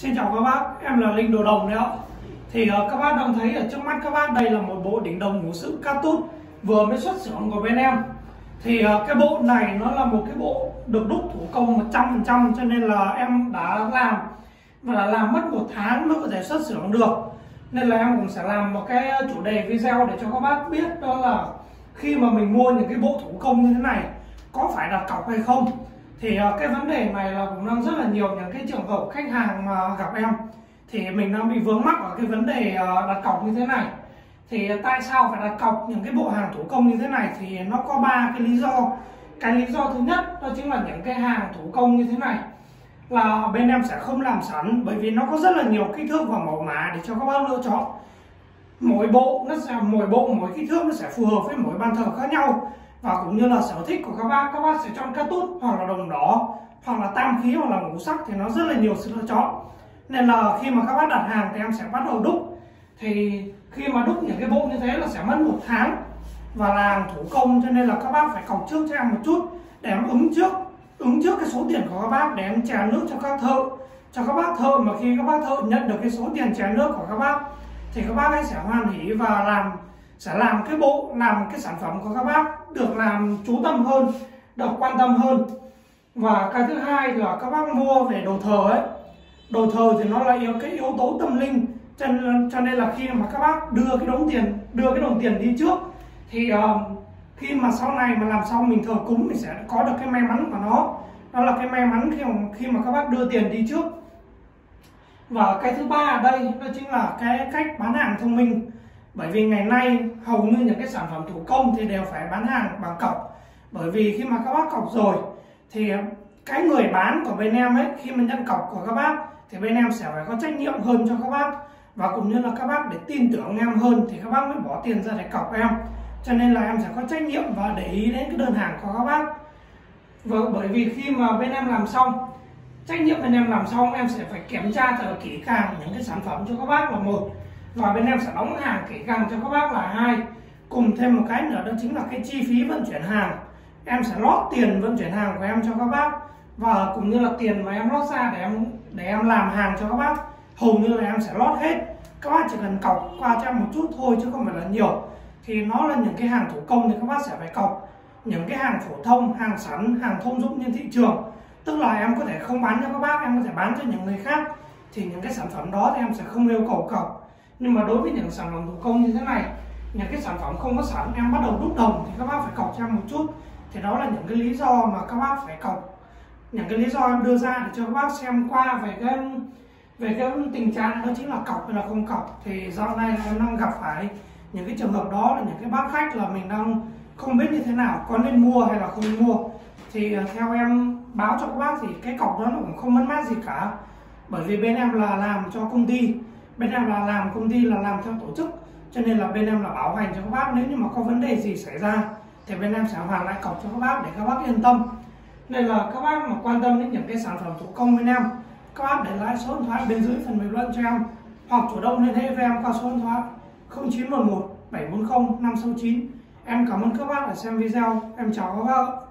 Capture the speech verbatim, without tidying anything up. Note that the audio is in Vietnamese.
Xin chào các bác, em là Linh Đồ Đồng đấy ạ. Thì uh, các bác đang thấy ở trước mắt các bác đây là một bộ đỉnh đồng ngũ sự Cactus vừa mới xuất xưởng của bên em. Thì uh, cái bộ này nó là một cái bộ được đúc thủ công một trăm phần trăm, cho nên là em đã làm và đã làm mất một tháng mới có thể xuất xưởng được. Nên là em cũng sẽ làm một cái chủ đề video để cho các bác biết, đó là khi mà mình mua những cái bộ thủ công như thế này có phải đặt cọc hay không. Thì cái vấn đề này là cũng đang rất là nhiều những cái trường hợp khách hàng mà gặp em thì mình đang bị vướng mắc ở cái vấn đề đặt cọc như thế này. Thì tại sao phải đặt cọc những cái bộ hàng thủ công như thế này? Thì nó có ba cái lý do. Cái lý do thứ nhất đó chính là những cái hàng thủ công như thế này là bên em sẽ không làm sẵn, bởi vì nó có rất là nhiều kích thước và mẫu mã để cho các bác lựa chọn. Mỗi bộ nó sẽ mỗi bộ mỗi kích thước nó sẽ phù hợp với mỗi bàn thờ khác nhau, và cũng như là sở thích của các bác, các bác sẽ chọn Cactus hoặc là đồng đỏ hoặc là tam khí hoặc là ngũ sắc, thì nó rất là nhiều sự lựa chọn. Nên là khi mà các bác đặt hàng thì em sẽ bắt đầu đúc. Thì khi mà đúc những cái bộ như thế là sẽ mất một tháng và làm thủ công, cho nên là các bác phải cọc trước cho em một chút để em ứng trước ứng trước cái số tiền của các bác, để em chè nước cho các thợ cho các bác thợ mà khi các bác thợ nhận được cái số tiền chè nước của các bác thì các bác ấy sẽ hoan hỉ và làm sẽ làm cái bộ làm cái sản phẩm của các bác được làm chú tâm hơn, được quan tâm hơn. Và cái thứ hai là các bác mua về đồ thờ ấy, đồ thờ thì nó là cái yếu tố tâm linh, cho nên, cho nên là khi mà các bác đưa cái đống tiền đưa cái đồng tiền đi trước thì uh, khi mà sau này mà làm xong mình thờ cúng mình sẽ có được cái may mắn của nó. Đó là cái may mắn khi mà, khi mà các bác đưa tiền đi trước. Và cái thứ ba ở đây đó chính là cái cách bán hàng thông minh. Bởi vì ngày nay hầu như những cái sản phẩm thủ công thì đều phải bán hàng bằng cọc. Bởi vì khi mà các bác cọc rồi thì cái người bán của bên em ấy, khi mà nhận cọc của các bác thì bên em sẽ phải có trách nhiệm hơn cho các bác, và cũng như là các bác để tin tưởng em hơn thì các bác mới bỏ tiền ra để cọc em. Cho nên là em sẽ có trách nhiệm và để ý đến cái đơn hàng của các bác. Và bởi vì khi mà bên em làm xong, trách nhiệm bên em làm xong, em sẽ phải kiểm tra thật kỹ càng những cái sản phẩm cho các bác là một, và bên em sẽ đóng hàng kỹ càng cho các bác là hai. Cùng thêm một cái nữa đó chính là cái chi phí vận chuyển hàng. Em sẽ lót tiền vận chuyển hàng của em cho các bác, và cũng như là tiền mà em lót ra để em để em làm hàng cho các bác, hầu như là em sẽ lót hết. Các bác chỉ cần cọc qua cho em một chút thôi chứ không phải là nhiều. Thì nó là những cái hàng thủ công thì các bác sẽ phải cọc. Những cái hàng phổ thông, hàng sẵn, hàng thông dụng trên thị trường, tức là em có thể không bán cho các bác, em có thể bán cho những người khác, thì những cái sản phẩm đó thì em sẽ không yêu cầu cọc. Nhưng mà đối với những sản phẩm thủ công như thế này, những cái sản phẩm không có sẵn, em bắt đầu đúc đồng thì các bác phải cọc cho em một chút. Thì đó là những cái lý do mà các bác phải cọc. Những cái lý do em đưa ra để cho các bác xem qua về cái về cái tình trạng đó chính là cọc hay là không cọc. Thì dạo này em đang gặp phải những cái trường hợp đó, là những cái bác khách là mình đang không biết như thế nào, có nên mua hay là không mua. Thì theo em báo cho các bác thì cái cọc đó nó cũng không mất mát gì cả, bởi vì bên em là làm cho công ty, bên em là làm công ty là làm theo tổ chức, cho nên là bên em là bảo hành cho các bác. Nếu như mà có vấn đề gì xảy ra thì bên em sẽ hoàn lại cọc cho các bác để các bác yên tâm. Nên là các bác mà quan tâm đến những cái sản phẩm thủ công bên em, các bác để lại số điện thoại bên dưới phần bình luận cho em, hoặc chủ động liên hệ với em qua số điện thoại không chín một một bảy bốn không năm sáu chín. Em cảm ơn các bác đã xem video. Em chào các bác.